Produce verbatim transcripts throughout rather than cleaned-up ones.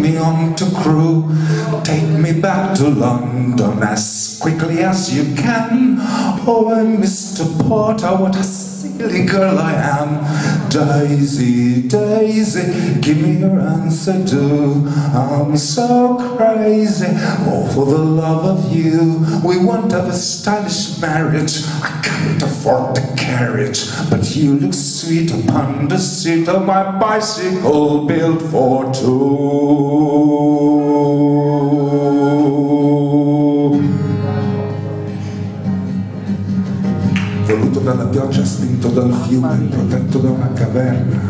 me on to crew, take me back to London as quickly as you can. Oh, and Mister Porter, what a silly girl I am. Daisy, Daisy, give me your answer do. I'm so crazy, oh, for the love of you. We won't have a stylish marriage, I can't afford the carriage, but you look sweet upon the seat of my bicycle built for two. Voluto dalla pioggia, spinto dal fiume, protetto da una caverna,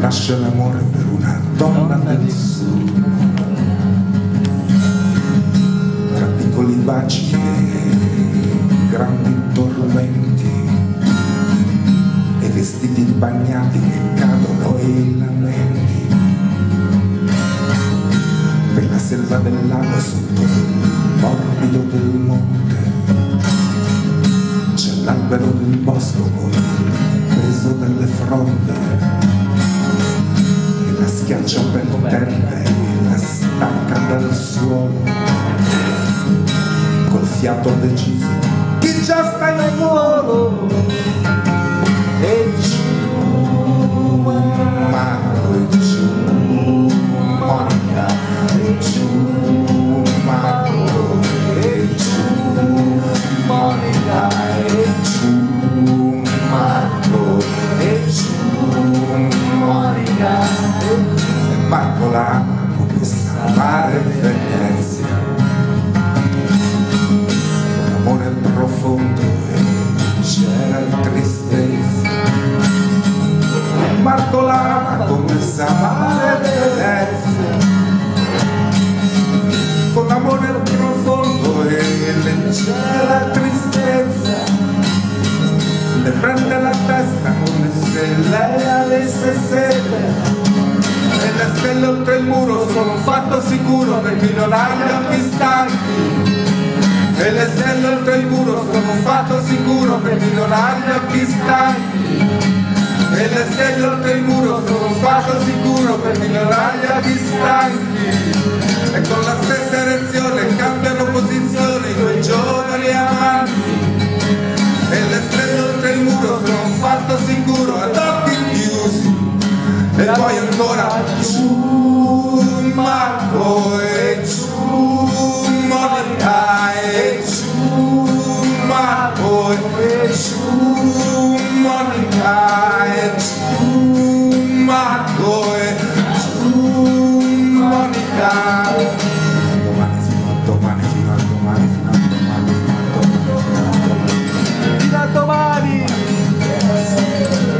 nasce l'amore per una donna del sud. Tra piccoli baci e grandi tormenti e vestiti bagnati che cadono e lamenti. Per la selva del lago sotto il morbido del monte c'è l'albero del bosco con il peso delle fronde che la schiaccia per terra e la stacca dal suolo col fiato deciso chi già sta in volo e giù Marco e giù Monica e giù Marco e giù Monica e giù Marco e giù Monica e Marco la ama con questa amare Venezia, un amore profondo e c'era tristezza. Marco la ama con questa amare Venezia, con l'amore profondo e leggera tristezza, le prende la testa come se lei avesse sete e le stelle oltre il muro sono un fatto sicuro per chi non ha gli occhi stanchi, e le stelle oltre il muro sono un fatto sicuro per chi non ha gli occhi stanchi, e le stelle oltre il muro sono un fatto sicuro per chi non ha gli occhi stanchi. E con la stessa erezione cambiano posizione i due giovani amanti, e le stelle oltre il muro sono un fatto sicuro ad occhi chiusi. E poi ancora giù Marco e giù Monica e giù Marco e giù Monica e giù Marco e giù Monica. Domani!